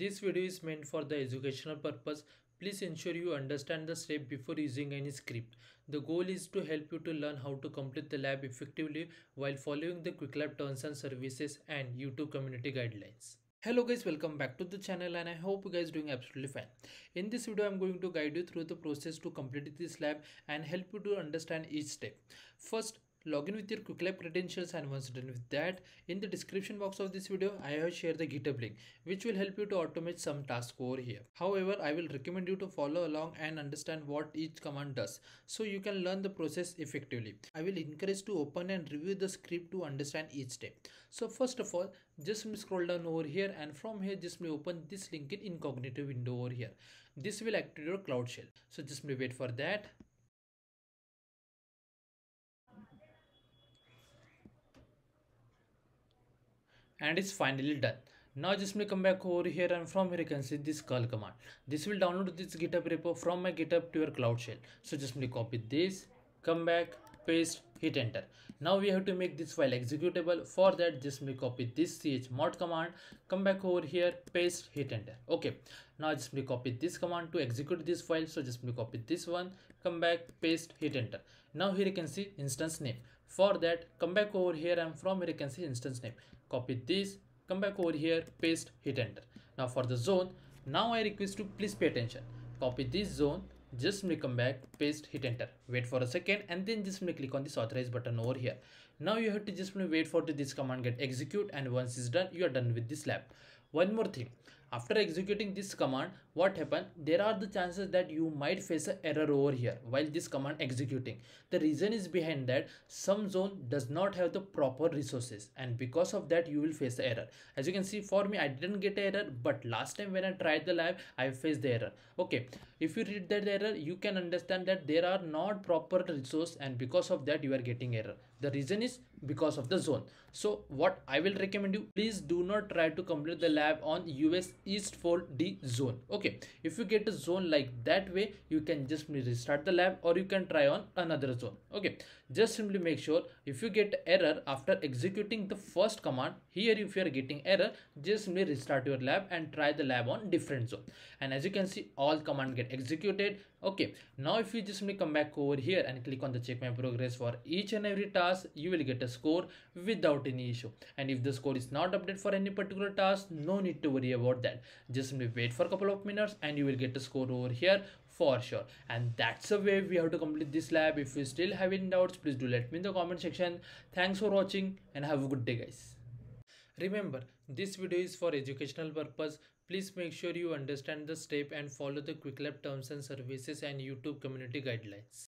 This video is meant for the educational purpose. Please ensure you understand the step before using any script. The goal is to help you to learn how to complete the lab effectively while following the Qwiklabs terms and services and YouTube community guidelines. Hello guys, welcome back to the channel and I hope you guys are doing absolutely fine. In this video, I'm going to guide you through the process to complete this lab and help you to understand each step. First, login with your Qwiklabs credentials, and once done with that, in the description box of this video, I have shared the GitHub link, which will help you to automate some tasks over here. However, I will recommend you to follow along and understand what each command does, so you can learn the process effectively. I will encourage to open and review the script to understand each step. So first of all, just scroll down over here, and from here, just open this link in incognito window over here. This will activate your Cloud Shell. So just wait for that. And it's finally done. Now just come back over here, and from here you can see this curl command. This will download this GitHub repo from my GitHub to your Cloud Shell. So just copy this, come back, paste, hit enter. Now we have to make this file executable. For that, just copy this chmod command, come back over here, paste, hit enter. Okay. Now just copy this command to execute this file. So just copy this one, come back, paste, hit enter. Now here you can see instance name. For that, come back over here, and from here you can see instance name. Copy this, come back over here, paste, hit enter. Now for the zone, now I request to please pay attention. Copy this zone, just come back, paste, hit enter. Wait for a second, and then just click on this authorize button over here. Now you have to just wait for this command get execute, and once it's done, you are done with this lab. One more thing, after executing this command, what happened? There are the chances that you might face an error over here while this command executing. The reason is behind that some zone does not have the proper resources, and because of that you will face the error. As you can see, for me I didn't get an error, but last time when I tried the lab I faced the error. Okay, if you read that error, you can understand that there are not proper resource, and because of that you are getting error. The reason is because of the zone. So what I will recommend you, please do not try to complete the lab on US East 4D zone. Okay, if you get a zone like that way, you can just restart the lab, or you can try on another zone. Okay, just simply make sure if you get error after executing the first command here, if you are getting error, just restart your lab and try the lab on different zone. And as you can see, all command get executed. Okay, now if you just come back over here and click on the check my progress for each and every task, you will get a score without any issue. And if the score is not updated for any particular task, no need to worry about that. Just wait for a couple of minutes and you will get a score over here for sure. And that's the way we have to complete this lab. If you still have any doubts, please do let me in the comment section. Thanks for watching and have a good day guys. Remember, this video is for educational purpose. Please make sure you understand the step and follow the Qwiklabs terms and services and YouTube community guidelines.